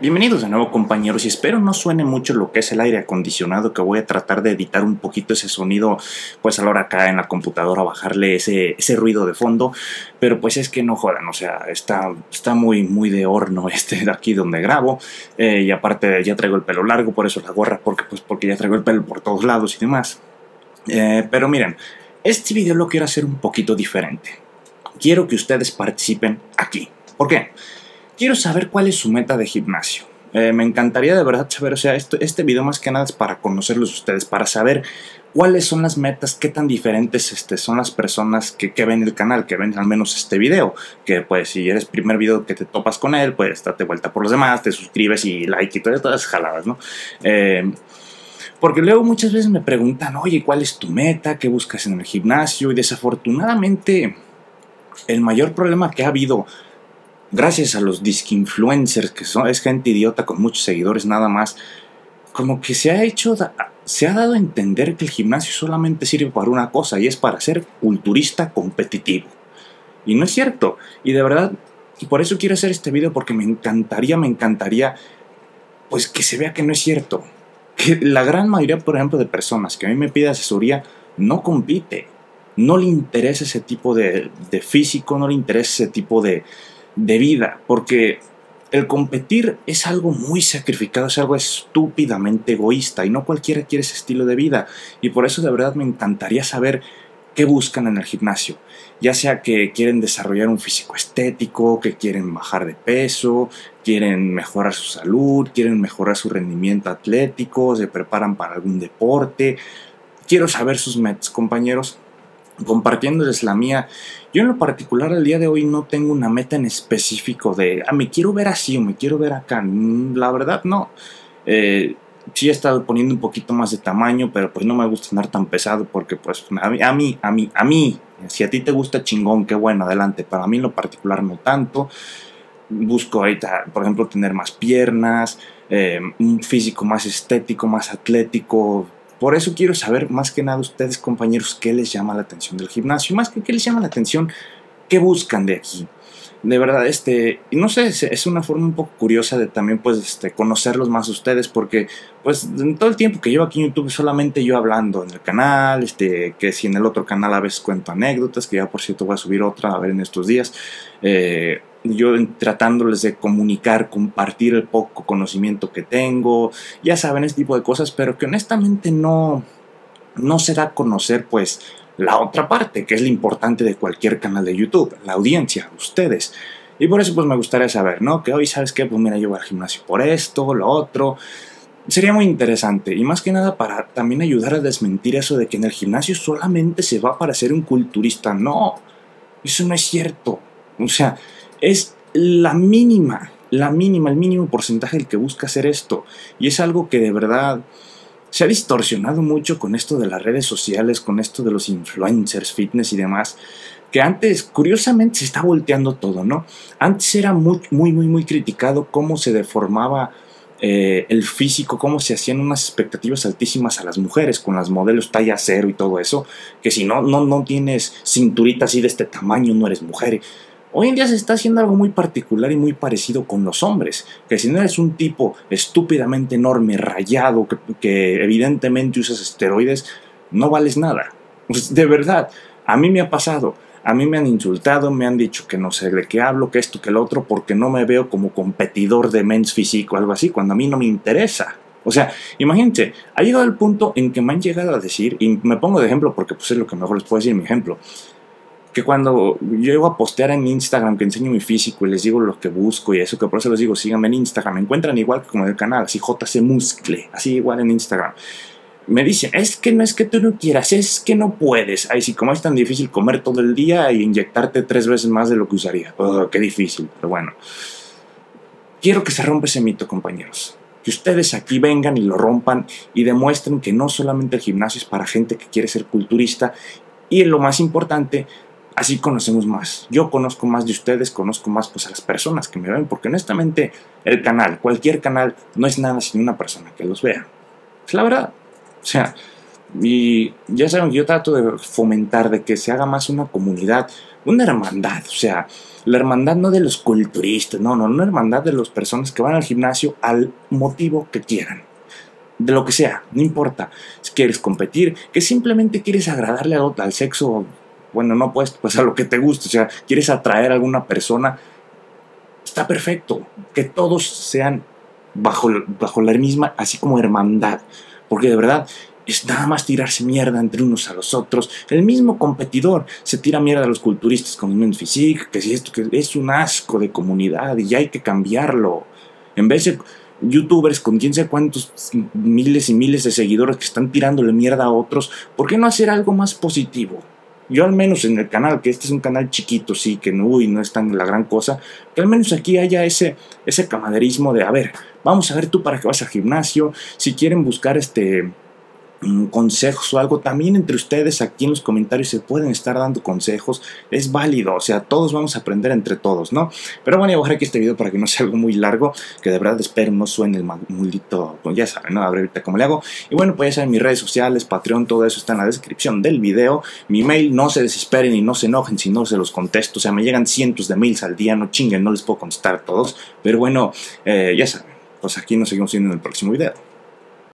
Bienvenidos de nuevo, compañeros, y espero no suene mucho lo que es el aire acondicionado, que voy a tratar de editar un poquito ese sonido, pues a la hora acá en la computadora, bajarle ese ruido de fondo, pero pues es que no jodan, o sea, está muy de horno de aquí donde grabo, y aparte ya traigo el pelo largo, por eso la gorra, porque ya traigo el pelo por todos lados y demás. Pero miren, este video lo quiero hacer un poquito diferente. Quiero que ustedes participen aquí. ¿Por qué? Quiero saber cuál es su meta de gimnasio. Me encantaría de verdad saber, o sea, este video más que nada es para conocerlos ustedes, para saber cuáles son las metas, qué tan diferentes son las personas que ven el canal, que ven al menos este video, que pues si eres primer video que te topas con él, pues date vuelta por los demás, te suscribes y like y todas esas jaladas, ¿no? Porque luego muchas veces me preguntan, oye, ¿cuál es tu meta? ¿Qué buscas en el gimnasio? Y desafortunadamente el mayor problema que ha habido, gracias a los disquinfluencers, que es gente idiota con muchos seguidores nada más, como que se ha dado a entender que el gimnasio solamente sirve para una cosa, y es para ser culturista competitivo. Y no es cierto. Y de verdad, y por eso quiero hacer este video, porque me encantaría, pues que se vea que no es cierto. Que la gran mayoría, por ejemplo, de personas que a mí me pide asesoría, no compite. No le interesa ese tipo de físico, no le interesa ese tipo de vida, porque el competir es algo muy sacrificado, es algo estúpidamente egoísta, y no cualquiera quiere ese estilo de vida. Y por eso de verdad me encantaría saber qué buscan en el gimnasio, ya sea que quieren desarrollar un físico estético, que quieren bajar de peso, quieren mejorar su salud, quieren mejorar su rendimiento atlético, se preparan para algún deporte. Quiero saber sus metas, compañeros, compartiéndoles la mía. Yo en lo particular al día de hoy no tengo una meta en específico de me quiero ver así o me quiero ver acá. La verdad no. Sí he estado poniendo un poquito más de tamaño, pero pues no me gusta andar tan pesado, porque pues a mí, si a ti te gusta, chingón, qué bueno, adelante. Para mí en lo particular no tanto. Busco ahorita, por ejemplo, tener más piernas, un físico más estético, más atlético. Por eso quiero saber más que nada ustedes, compañeros, qué les llama la atención del gimnasio. Más que qué les llama la atención, qué buscan de aquí. De verdad, no sé, es una forma un poco curiosa de también, pues, conocerlos más a ustedes, porque, pues, en todo el tiempo que llevo aquí en YouTube, solamente yo hablando en el canal, que si en el otro canal a veces cuento anécdotas, que ya, por cierto, voy a subir otra, a ver, en estos días, yo tratándoles de comunicar, compartir el poco conocimiento que tengo, ya saben, este tipo de cosas, pero que honestamente no se da a conocer, pues, la otra parte, que es lo importante de cualquier canal de YouTube, la audiencia, ustedes. Y por eso pues me gustaría saber, ¿no? Que hoy, ¿sabes qué? Pues mira, yo voy al gimnasio por esto, lo otro. Sería muy interesante, y más que nada para también ayudar a desmentir eso de que en el gimnasio solamente se va para ser un culturista. No, eso no es cierto. O sea, es el mínimo porcentaje el que busca hacer esto. Y es algo que de verdad se ha distorsionado mucho con esto de las redes sociales, con esto de los influencers, fitness y demás, que antes, curiosamente, se está volteando todo, ¿no? Antes era muy criticado cómo se deformaba el físico, cómo se hacían unas expectativas altísimas a las mujeres con las modelos talla cero y todo eso, que si no tienes cinturita así de este tamaño, no eres mujer. Hoy en día se está haciendo algo muy particular y muy parecido con los hombres, que si no eres un tipo estúpidamente enorme, rayado, que evidentemente usas esteroides, no vales nada. Pues de verdad, a mí me ha pasado, a mí me han insultado, me han dicho que no sé de qué hablo, que esto, que lo otro, porque no me veo como competidor de Men's Physique o algo así, cuando a mí no me interesa. O sea, imagínense, ha llegado el punto en que me han llegado a decir, y me pongo de ejemplo porque pues es lo que mejor les puedo decir, mi ejemplo, que cuando yo llego a postear en Instagram, que enseño mi físico y les digo lo que busco y eso, que por eso les digo, síganme en Instagram, me encuentran igual que como en el canal, así Jc Muscle, así igual en Instagram. Me dicen, es que no es que tú no quieras, es que no puedes. Ay, sí, como es tan difícil comer todo el día e inyectarte 3 veces más de lo que usaría. Oh, qué difícil, pero bueno. Quiero que se rompa ese mito, compañeros. Que ustedes aquí vengan y lo rompan y demuestren que no solamente el gimnasio es para gente que quiere ser culturista, y lo más importante, así conocemos más. Yo conozco más de ustedes, conozco más pues a las personas que me ven, porque honestamente el canal, cualquier canal, no es nada sin una persona que los vea. Es la verdad. O sea, y ya saben que yo trato de fomentar de que se haga más una comunidad, una hermandad, o sea, la hermandad no de los culturistas, no, no, una hermandad de las personas que van al gimnasio al motivo que quieran, de lo que sea, no importa, si quieres competir, que simplemente quieres agradarle al sexo, bueno, no puedes, pues a lo que te guste, o sea, quieres atraer a alguna persona, está perfecto, que todos sean bajo la misma, así como hermandad, porque de verdad es nada más tirarse mierda entre unos a los otros. El mismo competidor se tira mierda a los culturistas con un physique, que si esto que es un asco de comunidad y ya hay que cambiarlo. En vez de youtubers con quién sé cuántos miles y miles de seguidores que están tirándole mierda a otros, ¿por qué no hacer algo más positivo? Yo al menos en el canal, que este es un canal chiquito, sí, que no es tan la gran cosa, que al menos aquí haya ese camaderismo de, a ver, vamos a ver tú para qué vas al gimnasio, si quieren buscar consejos o algo, también entre ustedes aquí en los comentarios se pueden estar dando consejos, es válido, o sea, todos vamos a aprender entre todos, ¿no? Pero bueno, voy a bajar aquí este video para que no sea algo muy largo, que de verdad espero no suene el maldito, ya saben, ¿no? A ver ahorita cómo le hago. Y bueno, pues ya saben, mis redes sociales, Patreon, todo eso está en la descripción del video, mi mail, no se desesperen y no se enojen si no se los contesto, o sea, me llegan cientos de mails al día, no chinguen, no les puedo contestar todos, pero bueno, ya saben, pues aquí nos seguimos viendo en el próximo video.